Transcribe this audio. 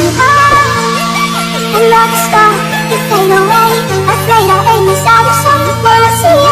you are. And love is gone, you fade away. Afraid I ain't inside of someone. Wanna see you.